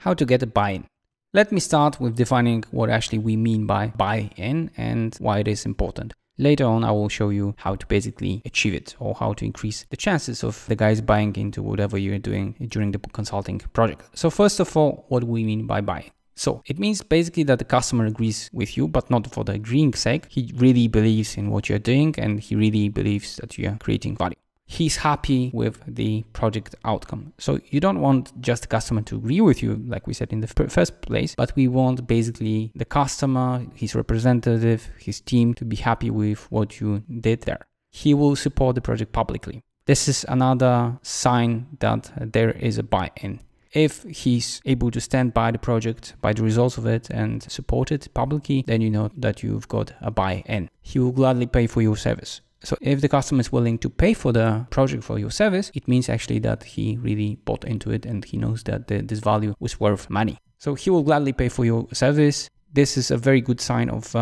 how to get a buy-in. Let me start with defining what actually we mean by buy-in and why it is important. Later on, I will show you how to basically achieve it or how to increase the chances of the guys buying into whatever you're doing during the consulting project. So first of all, what do we mean by buy-in? So it means basically that the customer agrees with you, but not for the agreeing sake. He really believes in what you're doing and he really believes that you're creating value. He's happy with the project outcome. So you don't want just the customer to agree with you, like we said in the first place, but we want basically the customer, his representative, his team to be happy with what you did there. He will support the project publicly. This is another sign that there is a buy-in. If he's able to stand by the project, by the results of it and support it publicly, then you know that you've got a buy-in. He will gladly pay for your service. So if the customer is willing to pay for the project, for your service, it means actually that he really bought into it and he knows that this value was worth money. So he will gladly pay for your service. This is a very good sign of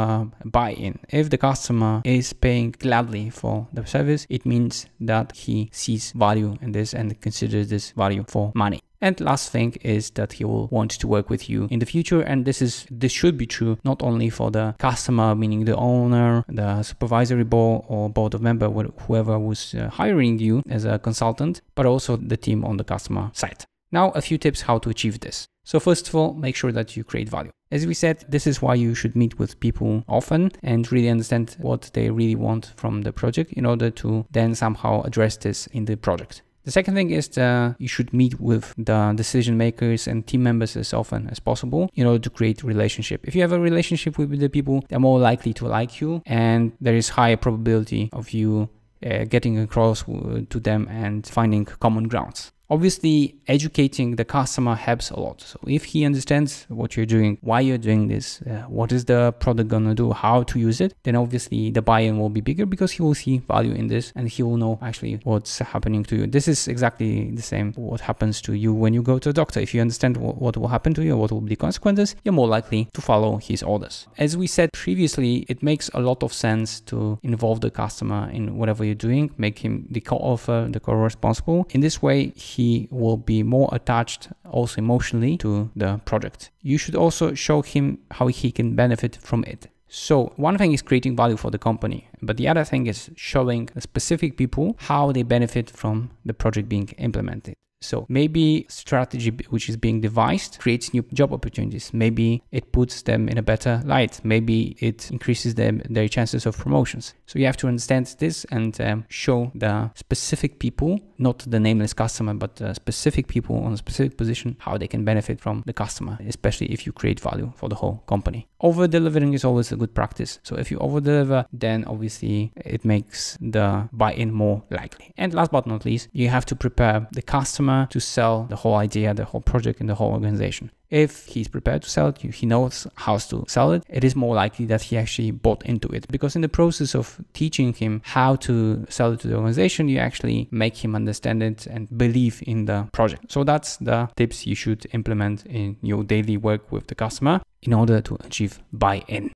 buy-in. If the customer is paying gladly for the service, it means that he sees value in this and considers this value for money. And last thing is that he will want to work with you in the future. And this should be true not only for the customer, meaning the owner, the supervisory board or board of member, whoever was hiring you as a consultant, but also the team on the customer side. Now, a few tips how to achieve this. So first of all, make sure that you create value. As we said, this is why you should meet with people often and really understand what they really want from the project in order to then somehow address this in the project. The second thing is that you should meet with the decision makers and team members as often as possible in order to create a relationship. If you have a relationship with the people, they're more likely to like you and there is higher probability of you getting across to them and finding common grounds. Obviously, educating the customer helps a lot. So if he understands what you're doing, why you're doing this, what is the product gonna do, how to use it, then obviously the buy-in will be bigger because he will see value in this and he will know actually what's happening to you. This is exactly the same what happens to you when you go to a doctor. If you understand what will happen to you, what will be the consequences, you're more likely to follow his orders. As we said previously, it makes a lot of sense to involve the customer in whatever you're doing, make him the co-author, the co-responsible. In this way, he will be more attached also emotionally to the project. You should also show him how he can benefit from it. So one thing is creating value for the company, but the other thing is showing specific people how they benefit from the project being implemented. So maybe strategy which is being devised creates new job opportunities. Maybe it puts them in a better light. Maybe it increases their chances of promotions. So you have to understand this and show the specific people, not the nameless customer, but the specific people on a specific position, how they can benefit from the customer, especially if you create value for the whole company. Over-delivering is always a good practice. So if you over-deliver, then obviously it makes the buy-in more likely. And last but not least, you have to prepare the customer to sell the whole idea, the whole project and the whole organization. If he's prepared to sell it, he knows how to sell it, it is more likely that he actually bought into it. Because in the process of teaching him how to sell it to the organization, you actually make him understand it and believe in the project. So that's the tips you should implement in your daily work with the customer in order to achieve buy-in.